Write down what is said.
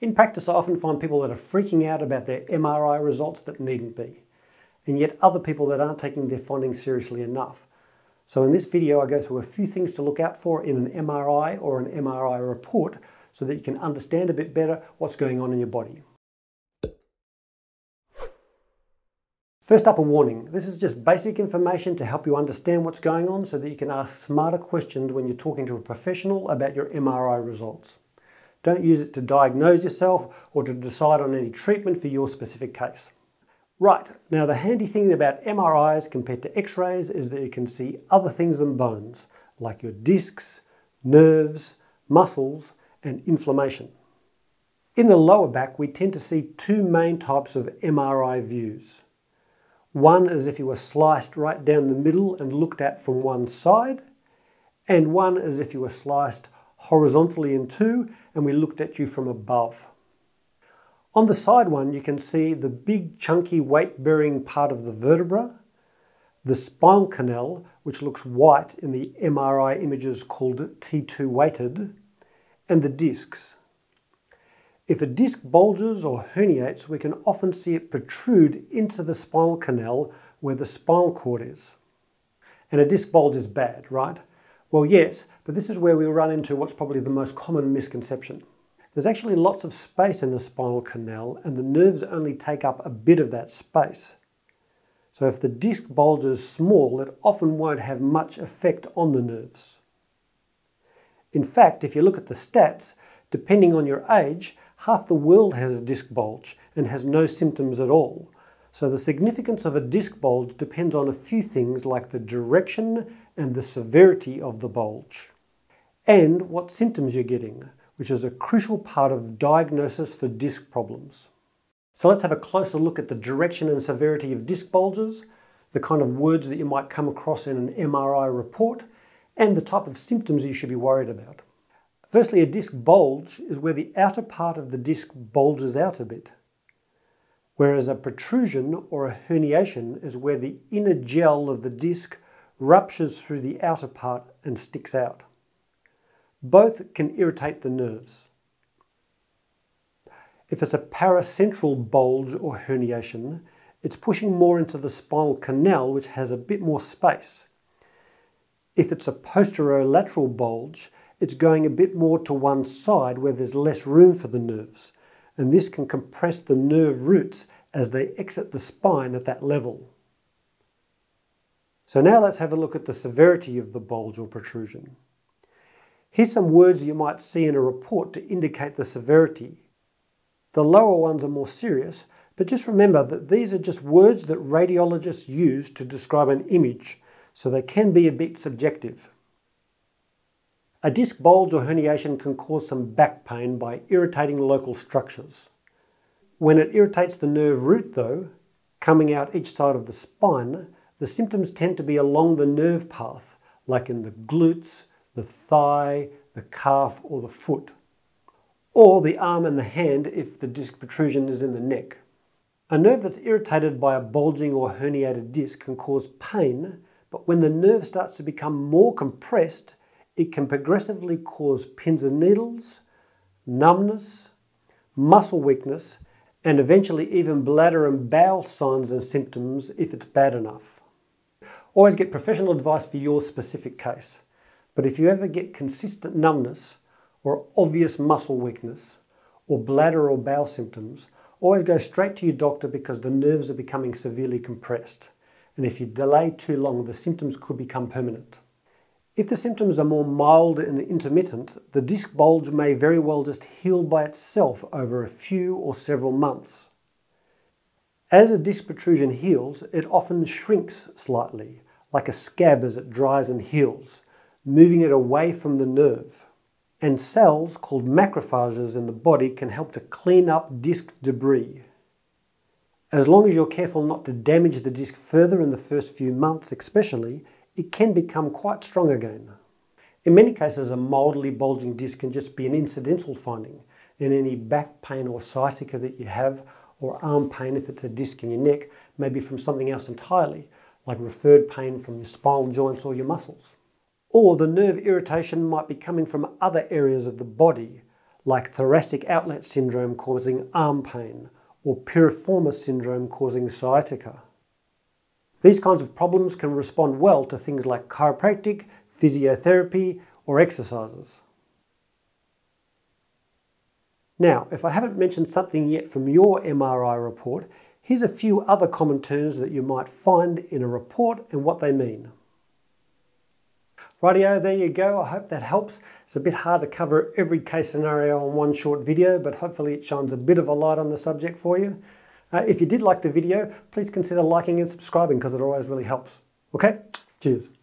In practice, I often find people that are freaking out about their MRI results that needn't be, and yet other people that aren't taking their findings seriously enough. So in this video, I go through a few things to look out for in an MRI or an MRI report so that you can understand a bit better what's going on in your body. First up, a warning. This is just basic information to help you understand what's going on so that you can ask smarter questions when you're talking to a professional about your MRI results. Don't use it to diagnose yourself or to decide on any treatment for your specific case. Right, now the handy thing about MRIs compared to x-rays is that you can see other things than bones, like your discs, nerves, muscles, and inflammation. In the lower back, we tend to see two main types of MRI views. One is if you were sliced right down the middle and looked at from one side, and one is if you were sliced horizontally in two and we looked at you from above. On the side one, you can see the big chunky weight-bearing part of the vertebra, the spinal canal, which looks white in the MRI images called T2-weighted, and the discs. If a disc bulges or herniates, we can often see it protrude into the spinal canal where the spinal cord is. And a disc bulge is bad, right? Well, yes, but this is where we run into what's probably the most common misconception. There's actually lots of space in the spinal canal and the nerves only take up a bit of that space. So if the disc bulge is small, it often won't have much effect on the nerves. In fact, if you look at the stats, depending on your age, half the world has a disc bulge and has no symptoms at all. So the significance of a disc bulge depends on a few things like the direction and the severity of the bulge, and what symptoms you're getting, which is a crucial part of diagnosis for disc problems. So let's have a closer look at the direction and severity of disc bulges, the kind of words that you might come across in an MRI report, and the type of symptoms you should be worried about. Firstly, a disc bulge is where the outer part of the disc bulges out a bit, whereas a protrusion or a herniation is where the inner gel of the disc ruptures through the outer part and sticks out. Both can irritate the nerves. If it's a paracentral bulge or herniation, it's pushing more into the spinal canal, which has a bit more space. If it's a posterolateral bulge, it's going a bit more to one side where there's less room for the nerves, and this can compress the nerve roots as they exit the spine at that level. So now let's have a look at the severity of the bulge or protrusion. Here's some words you might see in a report to indicate the severity. The lower ones are more serious, but just remember that these are just words that radiologists use to describe an image, so they can be a bit subjective. A disc bulge or herniation can cause some back pain by irritating local structures. When it irritates the nerve root though, coming out each side of the spine, the symptoms tend to be along the nerve path, like in the glutes, the thigh, the calf, or the foot, or the arm and the hand if the disc protrusion is in the neck. A nerve that's irritated by a bulging or herniated disc can cause pain, but when the nerve starts to become more compressed, it can progressively cause pins and needles, numbness, muscle weakness, and eventually even bladder and bowel signs and symptoms if it's bad enough. Always get professional advice for your specific case. But if you ever get consistent numbness or obvious muscle weakness or bladder or bowel symptoms, always go straight to your doctor because the nerves are becoming severely compressed. And if you delay too long, the symptoms could become permanent. If the symptoms are more mild and intermittent, the disc bulge may very well just heal by itself over a few or several months. As a disc protrusion heals, it often shrinks slightly, like a scab as it dries and heals, moving it away from the nerve. And cells called macrophages in the body can help to clean up disc debris. As long as you're careful not to damage the disc further in the first few months especially, it can become quite strong again. In many cases, a mildly bulging disc can just be an incidental finding, and any back pain or sciatica that you have, or arm pain if it's a disc in your neck, may be from something else entirely, like referred pain from your spinal joints or your muscles. Or the nerve irritation might be coming from other areas of the body, like thoracic outlet syndrome causing arm pain, or piriformis syndrome causing sciatica. These kinds of problems can respond well to things like chiropractic, physiotherapy, or exercises. Now, if I haven't mentioned something yet from your MRI report, here's a few other common terms that you might find in a report and what they mean. Rightio, there you go. I hope that helps. It's a bit hard to cover every case scenario on one short video, but hopefully it shines a bit of a light on the subject for you. If you did like the video, please consider liking and subscribing because it always really helps. Okay, cheers.